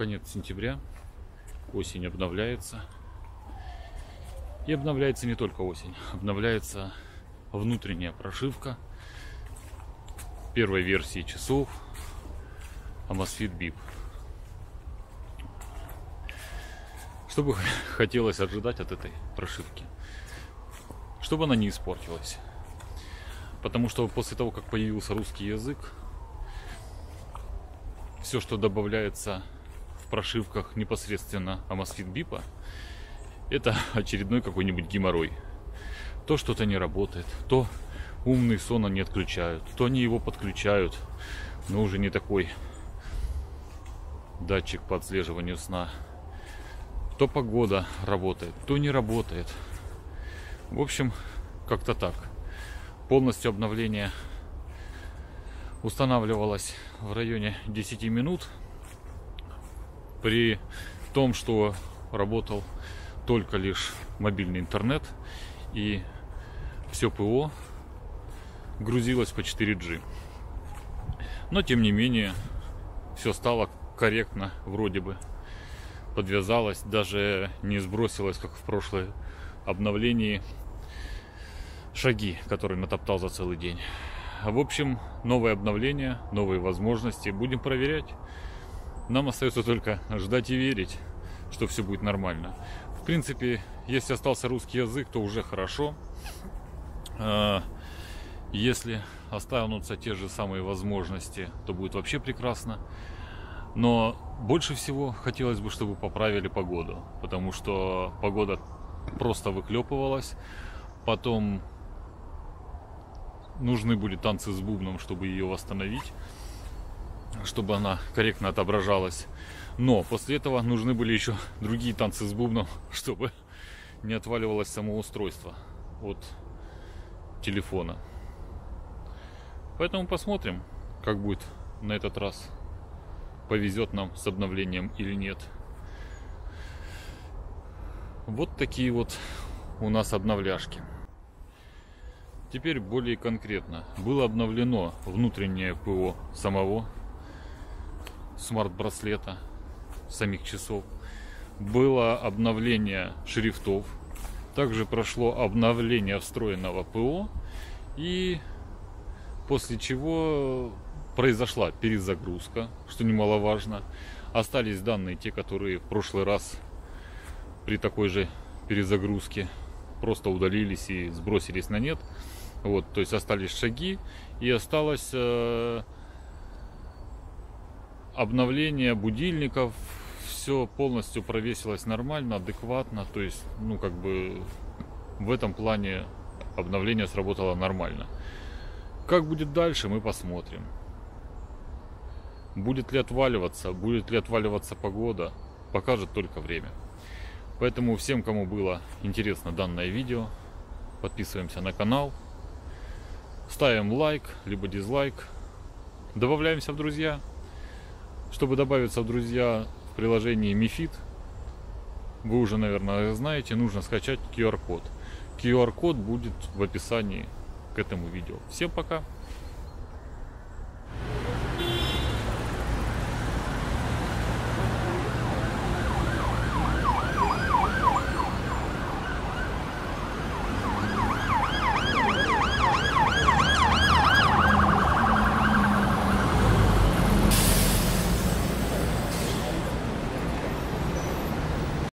конец сентября, осень обновляется. И обновляется не только осень, обновляется внутренняя прошивка первой версии часов Amazfit Bip. Что бы хотелось ожидать от этой прошивки? Чтобы она не испортилась. Потому что после того, как появился русский язык, все, что добавляется в прошивках непосредственно Amazfit Bip, это очередной какой-нибудь геморрой. То что-то не работает, то умный сон они отключают, то они его подключают, но уже не такой датчик по отслеживанию сна. То погода работает, то не работает. В общем, как-то так. Полностью обновление устанавливалось в районе 10 минут. При том, что работал только лишь мобильный интернет и все ПО грузилось по 4G. Но тем не менее, все стало корректно вроде бы. Подвязалась, даже не сбросилась, как в прошлое обновлении, шаги, которые натоптал за целый день. В общем, новое обновление, новые возможности. Будем проверять. Нам остается только ждать и верить, что все будет нормально. В принципе, если остался русский язык, то уже хорошо. Если останутся те же самые возможности, то будет вообще прекрасно. Но больше всего хотелось бы, чтобы поправили погоду, потому что погода просто выклепывалась. Потом нужны были танцы с бубном, чтобы ее восстановить, чтобы она корректно отображалась. Но после этого нужны были еще другие танцы с бубном, чтобы не отваливалось само устройство от телефона. Поэтому посмотрим, как будет на этот раз. Повезет нам с обновлением или нет. Вот такие вот у нас обновляшки. Теперь более конкретно. Было обновлено внутреннее ПО самого смарт-браслета, самих часов. Было обновление шрифтов. Также прошло обновление встроенного ПО. И после чего произошла перезагрузка, что немаловажно. Остались данные те, которые в прошлый раз при такой же перезагрузке просто удалились и сбросились на нет. Вот, то есть остались шаги и осталось обновление будильников. Все полностью провесилось нормально, адекватно. То есть, ну, как бы в этом плане обновление сработало нормально. Как будет дальше, мы посмотрим. Будет ли отваливаться погода, покажет только время. Поэтому всем, кому было интересно данное видео, подписываемся на канал, ставим лайк, либо дизлайк, добавляемся в друзья. Чтобы добавиться в друзья в приложении Mi Fit, вы уже, наверное, знаете, нужно скачать QR-код. QR-код будет в описании к этому видео. Всем пока!